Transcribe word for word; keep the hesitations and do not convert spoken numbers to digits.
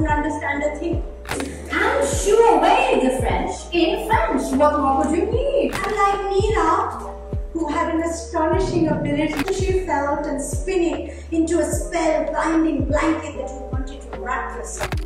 couldn't understand a thing. I'm sure way the French in French. What more would you need? And like Nina, who had an astonishing ability, she felt and spinning into a spell-binding blanket that you wanted to wrap yourself.